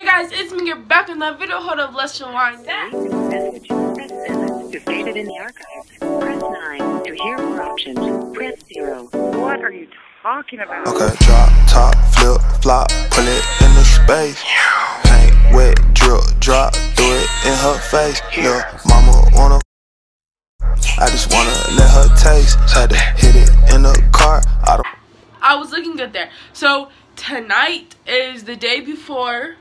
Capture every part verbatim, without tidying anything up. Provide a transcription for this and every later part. Hey guys, it's me. You're back in the video. Hold up, let's rewind that. You've saved it in the archive. Press nine to hear more options. Press zero. What are you talking about? Okay, drop, top, flip, flop, pull it into space. Paint wet, drip, drop, do it in her face. Lil' mama wanna. I just wanna let her taste. Had to hit it in the car. I don't. I was looking good there. So tonight is the day before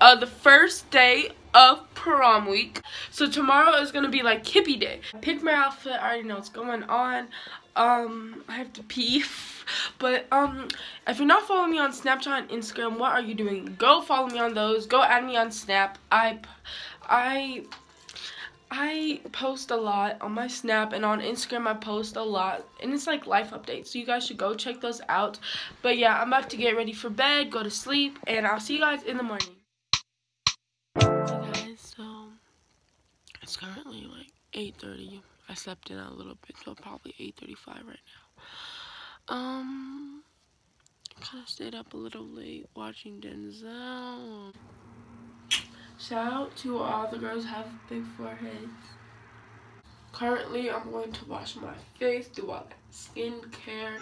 uh, the first day of prom week. So tomorrow is gonna be like hippie day. I picked my outfit. I already know what's going on. Um, I have to pee. But um, if you're not following me on Snapchat and Instagram, what are you doing? Go follow me on those. Go add me on Snap. I, I, I post a lot on my Snap, and on Instagram I post a lot, and it's like life updates, so you guys should go check those out. But yeah, I'm about to get ready for bed, go to sleep, and I'll see you guys in the morning. Hey guys, so it's currently like eight thirty. I slept in a little bit, so probably eight thirty-five right now. Um, I kind of stayed up a little late watching Denzel. Shout out to all the girls who have big foreheads. Currently, I'm going to wash my face, do all that skincare.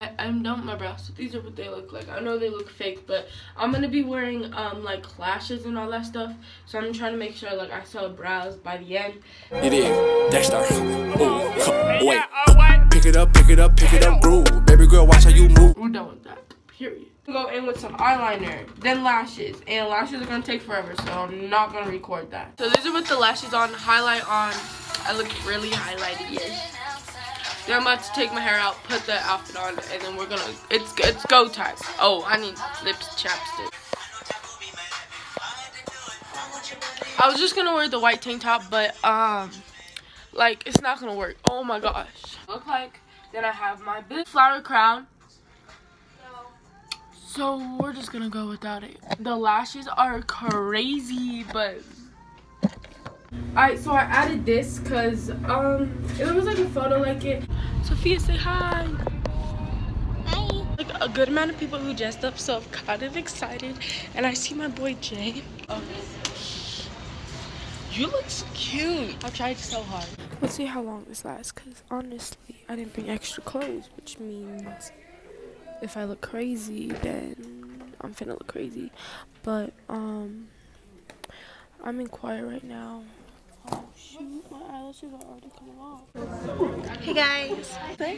I, I'm done with my brows, so these are what they look like. I know they look fake, but I'm going to be wearing um like lashes and all that stuff. So I'm trying to make sure like I sell brows by the end. It is Dexter. Oh, wait. Pick it up, pick it up, pick it up, groove. Baby girl, watch how you move. We're done with that. Period. Go in with some eyeliner, then lashes, and lashes are gonna take forever, so I'm not gonna record that. So these are with the lashes on, highlight on. I look really highlighted, yes. Then I'm about to take my hair out, put the outfit on, and then we're gonna. It's it's go time. Oh, I need lips, chapstick. I was just gonna wear the white tank top, but um, like it's not gonna work. Oh my gosh. Look like. Then I have my big flower crown. So we're just gonna go without it. The lashes are crazy, but alright, so I added this cause um it was like a photo like it. Sophia, say hi. Hi. Like a good amount of people who dressed up, so I'm kind of excited. And I see my boy Jay. Oh, you look so cute. I tried so hard. Let's see how long this lasts, cause honestly, I didn't bring extra clothes, which means if I look crazy, then I'm finna look crazy. But, um, I'm in quiet right now. Oh, shoot. My eyelashes are already coming off. Hey, guys. Hey.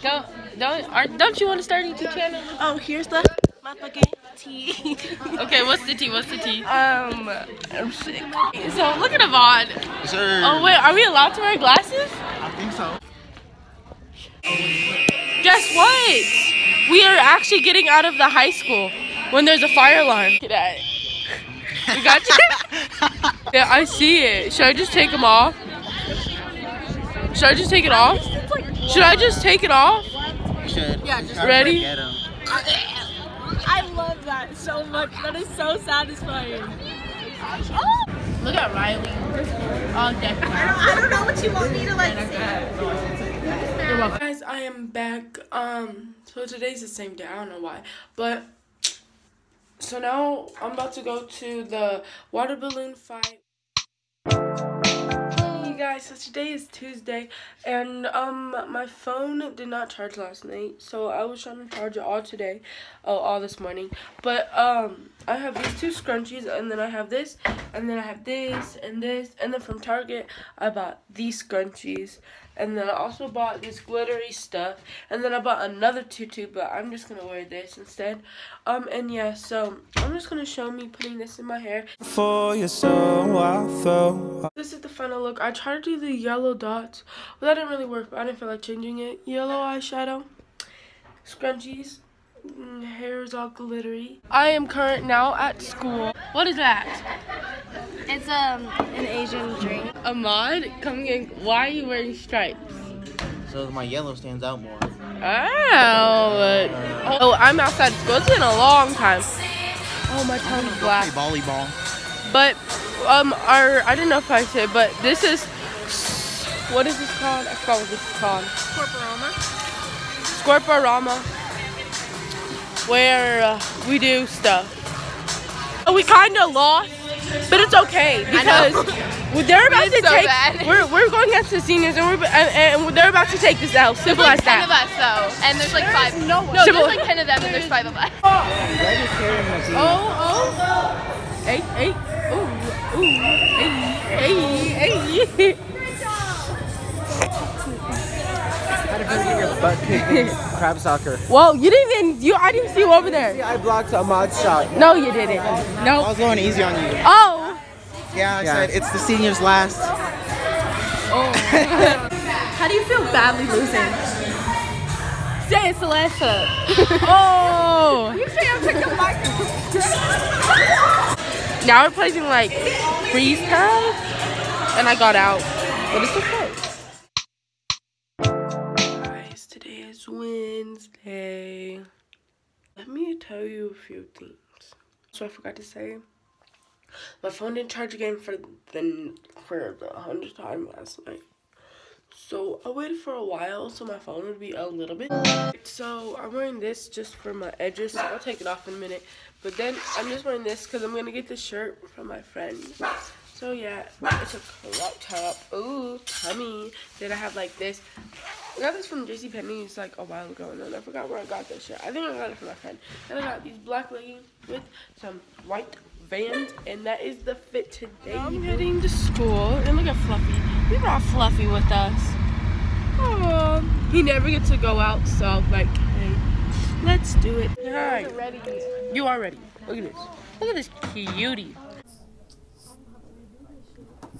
Don't, don't, are, don't you want to start a YouTube channel? Oh, here's the motherfucking tea. Okay, what's the tea? What's the tea? Um, I'm sick. So, look at Yvonne. Sure. Oh, wait, are we allowed to wear glasses? I think so. Guess what? We are actually getting out of the high school when there's a fire alarm. Look at that. We got you? Yeah, I see it. Should I just take them off? Should I just take it off? Should I just take it off? You should. Yeah, just ready? I love that so much. That is so satisfying. Oh. Look at Riley. All decked out. I don't know what you want me to like say. Guys, I am back. Um, so today's the same day. I don't know why, but so now I'm about to go to the water balloon fight. Hey guys, so today is Tuesday, and um, my phone did not charge last night, so I was trying to charge it all today, oh, all this morning. But um, I have these two scrunchies, and then I have this, and then I have this, and this, and then from Target I bought these scrunchies. And then I also bought this glittery stuff. And then I bought another tutu, but I'm just going to wear this instead. Um, and yeah, so I'm just going to show me putting this in my hair. For your soul, I feel. This is the final look. I tried to do the yellow dots, but that didn't really work. But I didn't feel like changing it. Yellow eyeshadow, scrunchies, hair is all glittery. I am current now at school. What is that? It's um an Asian drink. Ahmad, coming in. Why are you wearing stripes? So my yellow stands out more. Oh. Oh, I'm outside school. It's been a long time. Oh, my tongue's black. Volleyball. But um, our I don't know if I said, but this is what is this called? I forgot what this is called. Scorporama. Scorporama. where uh, we do stuff. We kind of lost, but it's okay because they're about to so take. Bad. We're we're going against the seniors, and we're and, and they're about to take this out. Simple as that. There's like ten that. of us though, and there's like there five. No, no there's like ten of them, and there's five of us. Oh, oh, hey, hey, ooh, ooh, hey, hey, hey. Crab soccer. Well, you didn't even you. I didn't see you over there. See, I blocked Ahmad's shot. No, you didn't. No. I was going easy on you. Oh. Yeah, I yeah. said it's the seniors last. Oh. How do you feel badly losing? Say it's the last up. Oh. You say I'm taking my. Now we're playing like freeze tag, and I got out, but it's okay. Today is Wednesday. Let me tell you a few things. So I forgot to say, my phone didn't charge again for the for the hundredth time last night. So I waited for a while so my phone would be a little bit. So I'm wearing this just for my edges. So I'll take it off in a minute. But then I'm just wearing this because I'm gonna get this shirt from my friend. So yeah, it's a crop top. Ooh, tummy. Then I have like this. I got this from JCPenney's like a while ago, and then I forgot where I got this shirt. I think I got it from my friend. Then I got these black leggings with some white Vans, and that is the fit today. I'm heading to school, and look at Fluffy. We brought Fluffy with us. Oh, he never gets to go out, so like, hey, let's do it. All right, ready. You are ready. Look at this. Look at this cutie. You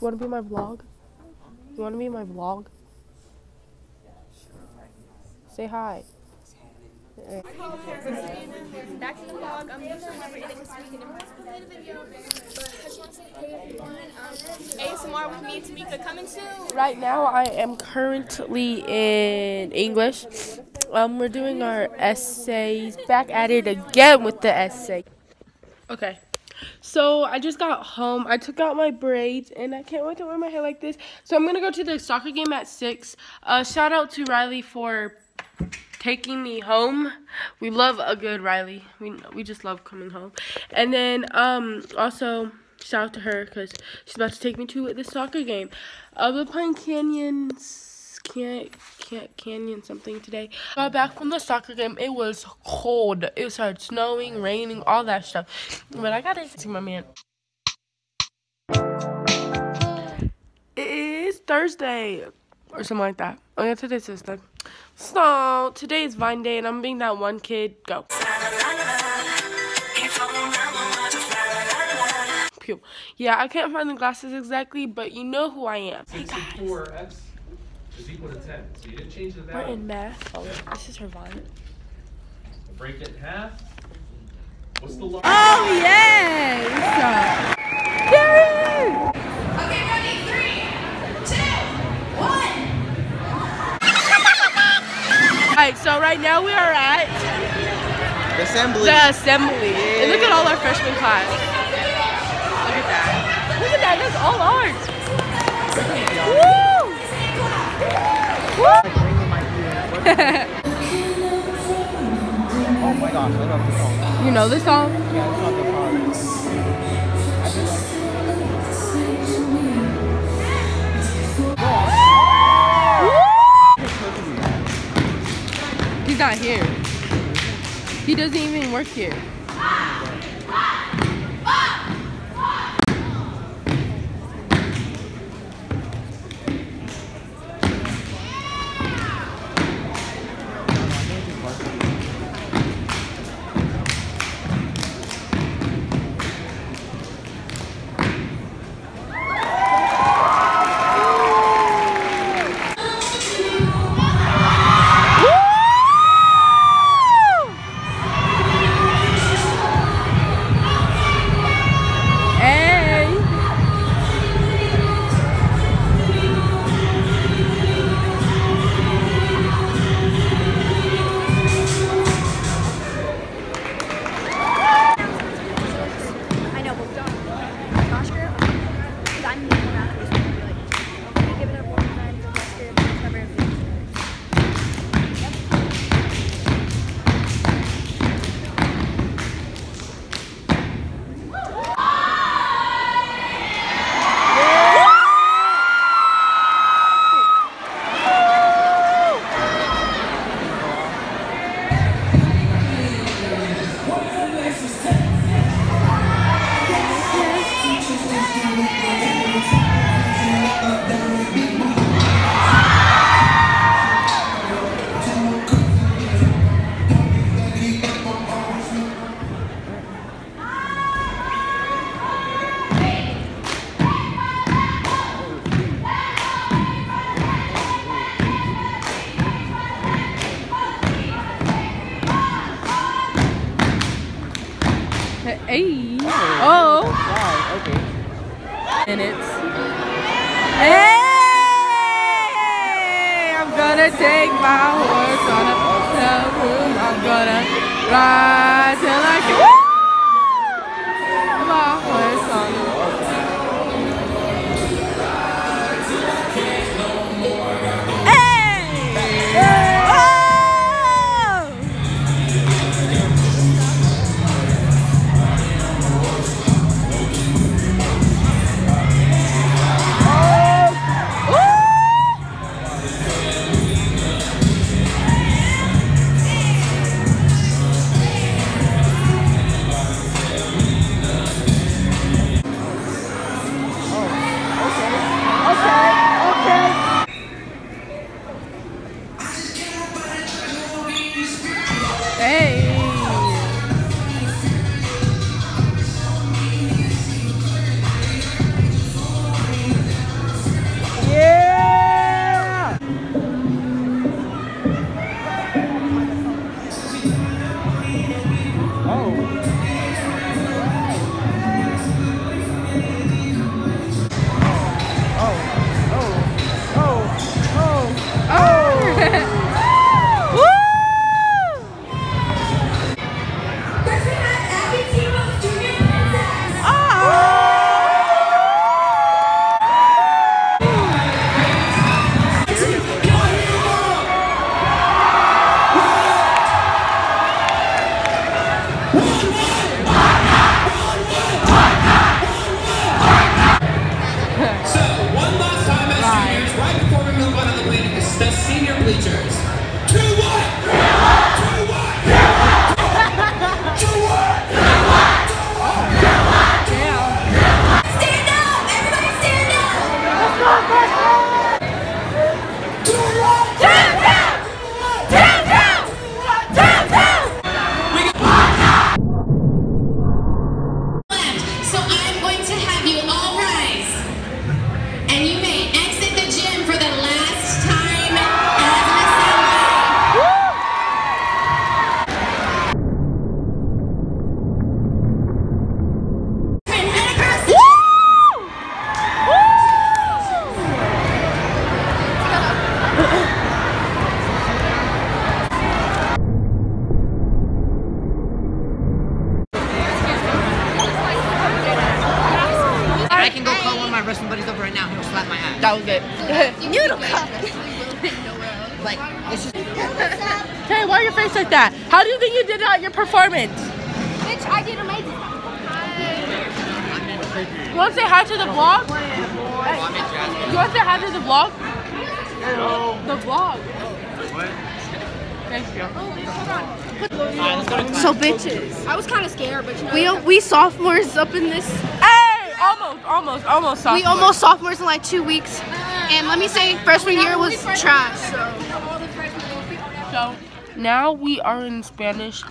want to be my vlog? You want to be my vlog? Say hi. Hey. Back to the vlog. I'm going to remember it this week in the first video. A S M R with me, Tamika, coming soon. Right now, I am currently in English. Um, we're doing our essays. Back at it again with the essay. Okay. So I just got home. I took out my braids, and I can't wait to wear my hair like this. So I'm gonna go to the soccer game at six. Uh, shout out to Riley for taking me home. We love a good Riley. We we just love coming home. And then um also shout out to her because she's about to take me to the soccer game. Uh, we're playing Canyons. Can't can't canyon something today. Got back from the soccer game. It was cold. It started snowing, raining, all that stuff. But I gotta see my man. It is Thursday or something like that. Oh yeah, today's Thursday. So today is Vine Day, and I'm being that one kid. Go. Pew. Yeah, I can't find the glasses exactly, but you know who I am. Hey guys. Is equal to ten, so you didn't change the value. We're in math. Oh, yeah. This is her vine. Break it in half. What's the largest? Oh, yes! There it is! Okay, ready? Three, two, one. All right, so right now we are at the assembly. The assembly. Yeah. And look at all our freshman class. Look at that. Look at that. That's all ours. Oh my gosh, I love this song. You know this song? Yeah, I love the song. He's not here. He doesn't even work here. Hey. Oh. Wow, okay. Minutes. Hey! I'm gonna take my horse on a hotel room. I'm gonna ride till I can. Woo! My horse on a hotel. Hey! Hey! That was good. Noodle cup. Like, it's just. Hey, why your face like that? How do you think you did out your performance? Bitch, I did amazing. Hi. You want to say hi to the vlog? Hey. You want to say hi to the vlog? Hello. The vlog. What? Thank you. Hold on. So bitches. I was kind of scared, but you know. We we sophomores up in this. Almost, almost, almost sophomores. We almost sophomores in like two weeks. And let me say, freshman year was trash. So, now we are in Spanish.